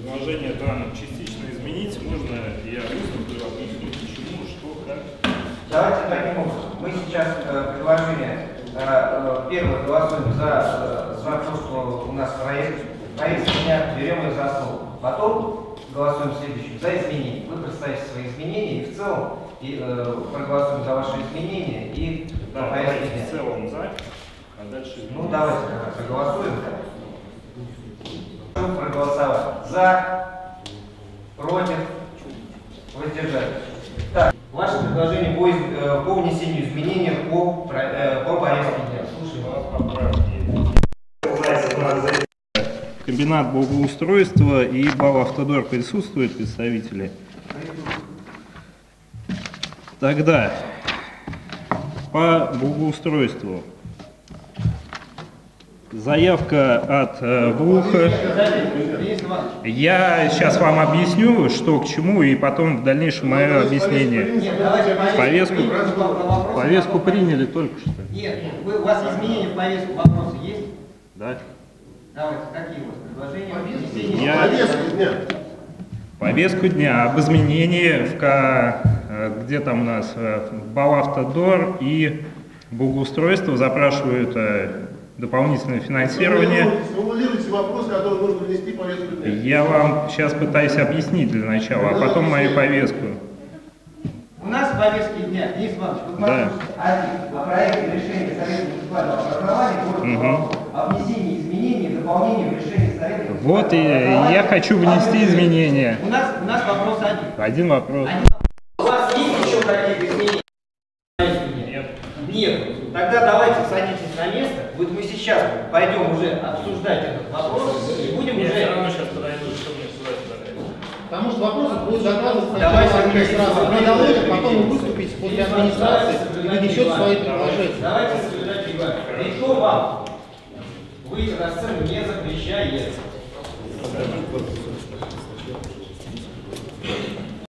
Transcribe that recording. предложение данных частично изменить, можно я выступлю, объясню, почему, что, как? Давайте таким образом. Мы сейчас предложение первое голосуем за то, у нас проект меня берем и за основу. Потом голосуем следующим за изменения. Вы представите свои изменения и в целом и, проголосуем за ваши изменения и да, в целом за. А дальше ну давайте проголосуем. Проголосовать за, против, воздержались. Так, ваше предложение по внесению изменений по порядку дня. Слушаем. Комбинат благоустройства и Бал-Автодор присутствуют представители. Тогда по благоустройству. Заявка от Глуха. Я сейчас вам объясню, что к чему, и потом в дальнейшем мое объяснение. Повестку приняли только что. Нет, у вас изменения в повестку вопроса есть? Да. Давайте, какие у вас предложения? Повестку дня. Повестку дня об изменении в где там у нас Бал-Автодор и благоустройство запрашивают дополнительное финансирование. Сформулируйте вопрос, который нужно внести в повестку дня. Я вам сейчас пытаюсь объяснить для начала, а потом мою повестку. У нас в повестке дня есть вопрос. Да. О проекте решения Совета муниципального образования о внесении изменений и дополнении в решение Совета. Вот и я хочу внести изменения. У нас вопрос один. Один вопрос. У вас есть еще какие-то изменения? Нет. Нет. Тогда давайте садитесь на место. Вот мы сейчас пойдем уже обсуждать этот вопрос и будем уже... Потому что вопросы будут закладываться сразу, потом выступить после администрации и внесет свои предложения. Давайте соблюдать регламент. Никто вам выйти на сцену не запрещает.